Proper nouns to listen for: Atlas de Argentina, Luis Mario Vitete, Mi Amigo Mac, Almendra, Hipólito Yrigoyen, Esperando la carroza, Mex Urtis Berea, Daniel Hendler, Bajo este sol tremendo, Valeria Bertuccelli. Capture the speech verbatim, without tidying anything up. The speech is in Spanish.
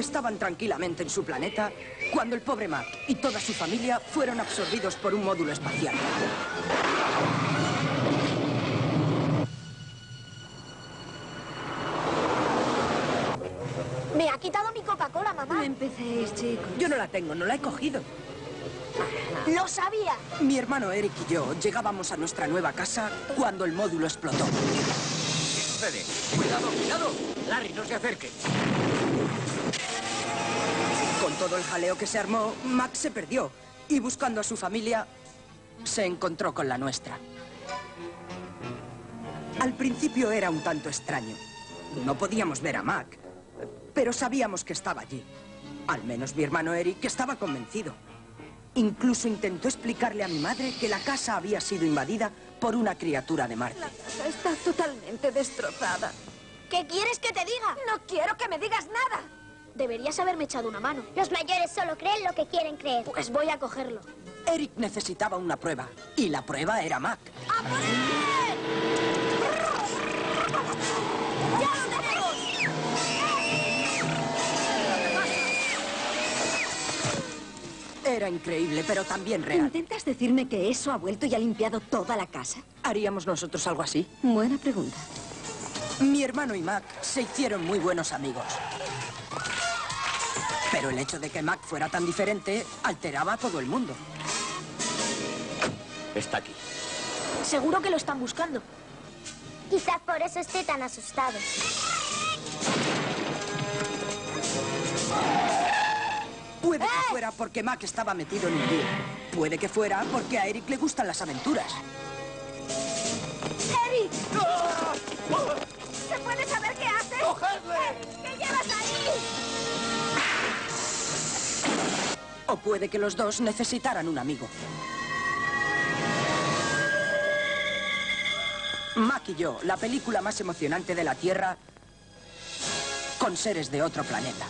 Estaban tranquilamente en su planeta cuando el pobre Mac y toda su familia fueron absorbidos por un módulo espacial. Me ha quitado mi Coca-Cola, mamá. No empecéis, chicos. Yo no la tengo, no la he cogido. ¡Lo sabía! Mi hermano Eric y yo llegábamos a nuestra nueva casa cuando el módulo explotó. ¿Qué sucede? ¡Cuidado, cuidado! Larry, no se acerque. Con todo el jaleo que se armó, Mac se perdió y buscando a su familia, se encontró con la nuestra. Al principio era un tanto extraño. No podíamos ver a Mac, pero sabíamos que estaba allí. Al menos mi hermano Eric estaba convencido. Incluso intentó explicarle a mi madre que la casa había sido invadida por una criatura de Marte. La casa está totalmente destrozada. ¿Qué quieres que te diga? No quiero que me digas nada. Deberías haberme echado una mano. Los mayores solo creen lo que quieren creer. Pues voy a cogerlo. Eric necesitaba una prueba, y la prueba era Mac. ¡A por él! ¡Ya lo tenemos! Era increíble, pero también real. ¿Intentas decirme que eso ha vuelto y ha limpiado toda la casa? ¿Haríamos nosotros algo así? Buena pregunta. Mi hermano y Mac se hicieron muy buenos amigos. Pero el hecho de que Mac fuera tan diferente alteraba a todo el mundo. Está aquí. Seguro que lo están buscando. Quizás por eso esté tan asustado. Puede que fuera porque Mac estaba metido en un lío. Puede que fuera porque a Eric le gustan las aventuras. ¡Eric! ¿Se puede saber qué haces? ¡Cogedle! ¿Qué llevas ahí? O puede que los dos necesitaran un amigo. Mac y yo, la película más emocionante de la Tierra con seres de otro planeta.